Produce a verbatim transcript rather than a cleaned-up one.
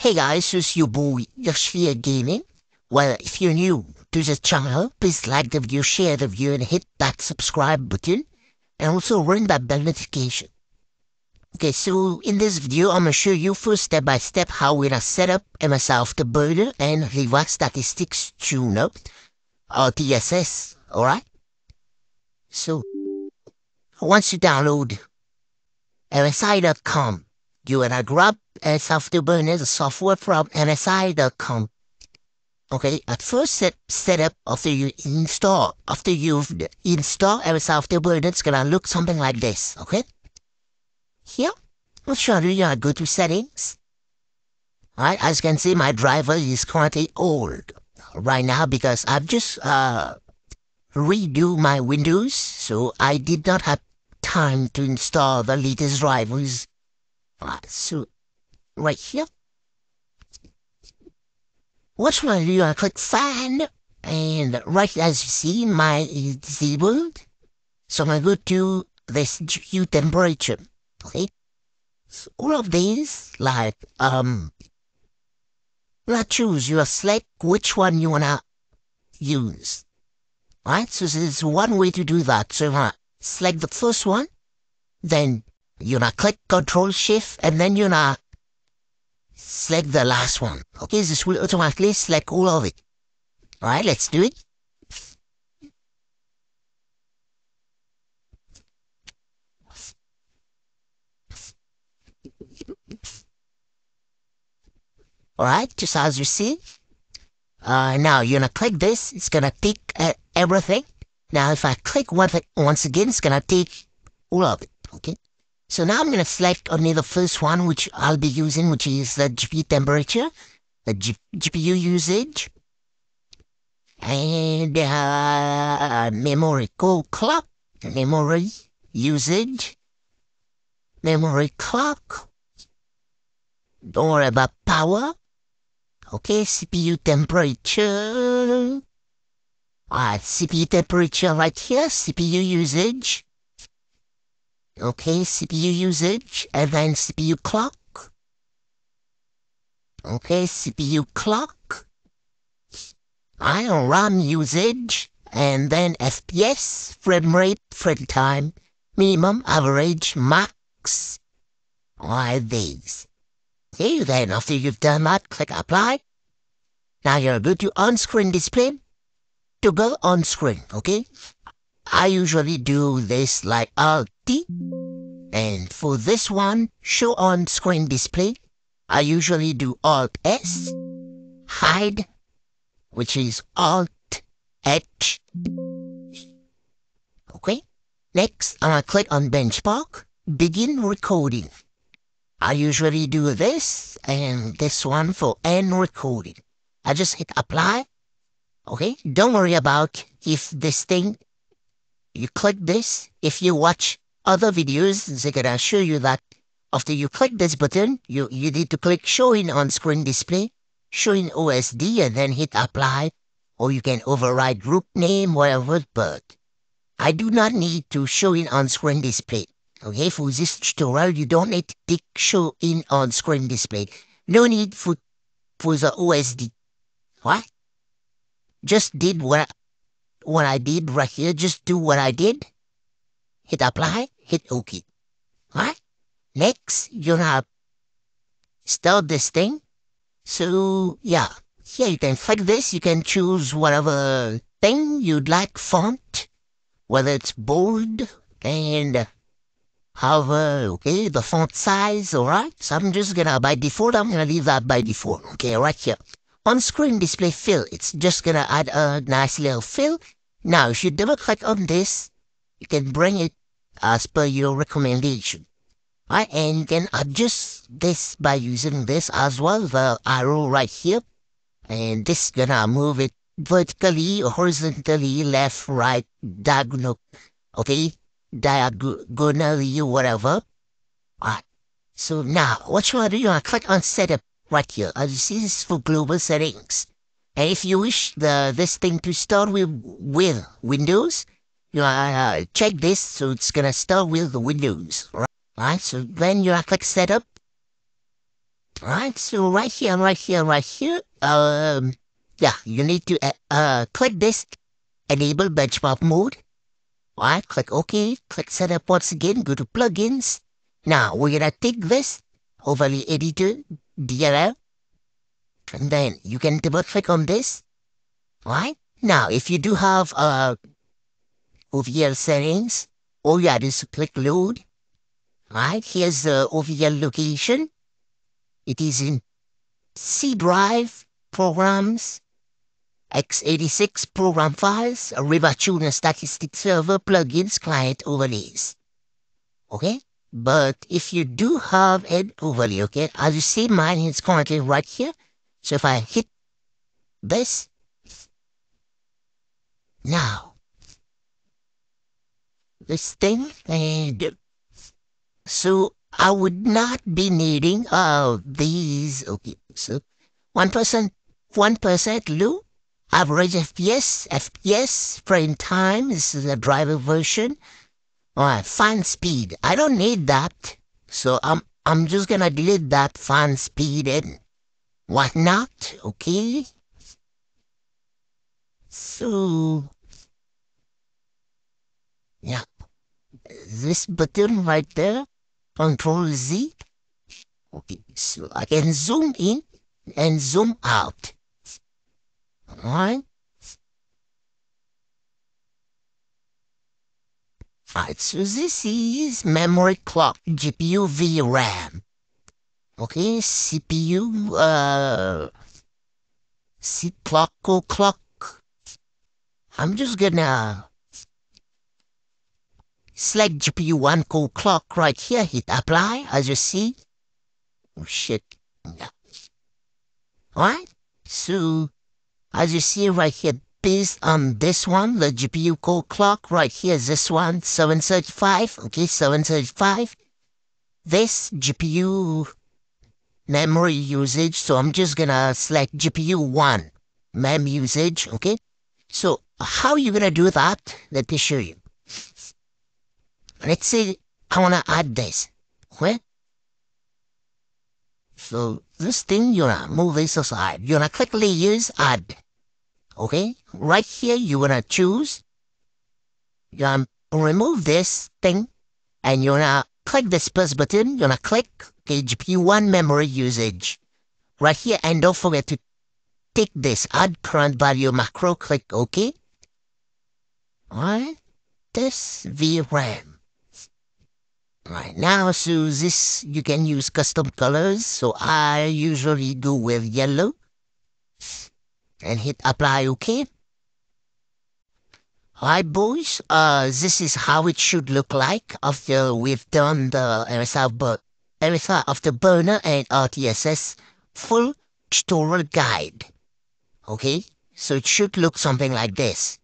Hey guys, it's your boy Yashvir Gaming. Well, if you're new to this channel, please like the video, share the video, and hit that subscribe button, and also ring that bell notification. Okay, so in this video, I'm gonna show you first step by step how we're gonna set up M S I Afterburner and RivaTuner Statistics Tuner, R T S S. Alright? So, once you download M S I dot com, you're gonna grab M S I Afterburner, the software from M S I dot com. Okay, at first set, set up after you install, after you've installed M S I Afterburner, it's gonna look something like this, okay? Here, what should I do? You're gonna go to settings. Alright, as you can see, my driver is currently old right now because I've just uh, redo my Windows, so I did not have time to install the latest drivers. Alright, so right here. What should I do? I click find, and right as you see, mine is disabled. So I'm gonna go to this G P U temperature. Okay, so all of these, like um, I choose. You select which one you wanna use. All right, so there's one way to do that. So I select the first one, then you gonna click Control Shift, and then you gonna select the last one. Okay, this will automatically select all of it. Alright, let's do it. Alright, just as you see. Uh, now, you're gonna click this, it's gonna take uh, everything. Now, if I click one thing once again, it's gonna take all of it. Okay. So now I'm going to select only the first one which I'll be using, which is the G P U temperature, the G P U usage, and uh, memory core clock, memory usage, memory clock. Don't worry about power. Okay, C P U temperature. Alright, C P U temperature right here, C P U usage. Okay, C P U usage, and then C P U clock. Okay, C P U clock. RAM usage, and then F P S, frame rate, frame time, minimum, average, max. All these. Okay, then after you've done that, click apply. Now you're going to on-screen display, to go on-screen, okay? I usually do this like Alt-T, and for this one, show on screen display, I usually do Alt-S, hide, which is Alt-H. Okay, next I'm gonna click on benchmark, begin recording. I usually do this and this one for end recording. I just hit apply. Okay, don't worry about if this thing. You click this, if you watch other videos, they're gonna show you that after you click this button, you, you need to click showing on screen display, showing O S D, and then hit apply, or you can override group name, whatever, but I do not need to show in on screen display. Okay, for this tutorial, you don't need to click show in on screen display. No need for, for the O S D. What? Just did what I What I did right here, just do what I did. Hit apply, hit OK. Alright? Next, you're gonna start this thing. So, yeah. Here you can click this, you can choose whatever thing you'd like, font, whether it's bold, and however, okay, the font size, alright? So I'm just gonna, by default, I'm gonna leave that by default. Okay, right here. On-screen display fill, it's just gonna add a nice little fill. Now, if you double-click on this, you can bring it as per your recommendation. Alright, and you can adjust this by using this as well, the arrow right here. And this is gonna move it vertically, horizontally, left, right, diagonal, okay? Diagonally, whatever. Alright, so now, what you wanna do, you wanna click on setup. Right here, as you see, this is for global settings. And if you wish the this thing to start with, with Windows, you uh, check this, so it's gonna start with the Windows. Right? Right? So then you click setup. Alright, so right here, right here, right here, um, yeah, you need to uh, uh click this, enable benchmark mode. Alright, click OK, click setup once again, go to plugins. Now, we're gonna take this, O V L editor, D L L, and then you can double click on this. Alright, now if you do have uh, O V L settings, all you have is click load. Alright, here's the O V L location. It is in C drive, programs, x eighty-six program files, RivaTuner Statistics Server, plugins, client overlays. Okay? But if you do have an overlay, okay, as you see, mine is currently right here. So if I hit this, now, this thing, and so I would not be needing all uh, these, okay, so one percent, one percent low, average F P S, F P S, frame time, this is the driver version. Alright, fan speed. I don't need that. So I'm I'm just gonna delete that fan speed and whatnot, okay? So yeah. This button right there, Control Z. Okay, so I can zoom in and zoom out. Alright. Alright, so this is memory clock, G P U, V RAM. Okay, C P U, uh, C clock, oh, clock. I'm just gonna select G P U one core clock right here, hit apply, as you see. Oh shit. No. Alright, so as you see right here, based on this one, the G P U core clock right here is this one, seven thirty-five, okay, seven thirty-five. This G P U memory usage, so I'm just gonna select G P U one, mem usage, okay. So how are you gonna do that? Let me show you. Let's say I wanna add this, okay. So this thing, you're gonna move this aside, you're gonna click layers, add. Okay, right here you wanna choose, you're gonna remove this thing, and you're gonna click this plus button, you're gonna click, okay, G P U one memory usage. Right here, and don't forget to take this, add current value macro, click OK. Alright, this V RAM. Right now, so this, you can use custom colors, so I usually go with yellow. And hit apply, okay? Alright boys, uh, this is how it should look like after we've done the M S I Afterburner and R T S S full tutorial guide. Okay, so it should look something like this.